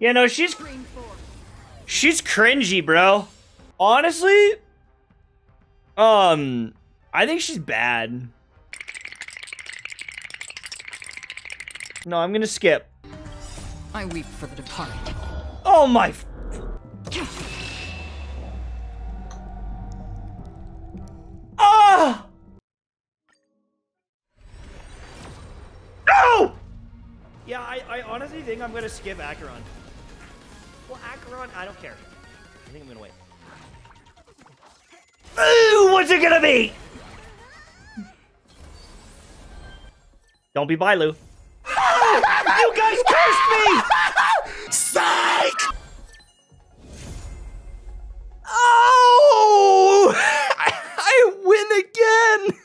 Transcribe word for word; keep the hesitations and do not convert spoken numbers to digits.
You know, she's... She's cringy, bro. Honestly... Um... I think she's bad. No, I'm gonna skip. I weep for the departed. Oh my... Ah! No! Yeah, I, I honestly think I'm gonna skip Acheron. Well, Acheron, I don't care. I think I'm gonna wait. Ooh, what's it gonna be? Don't be Bailu. You guys cursed me! Psych! Oh! I, I win again!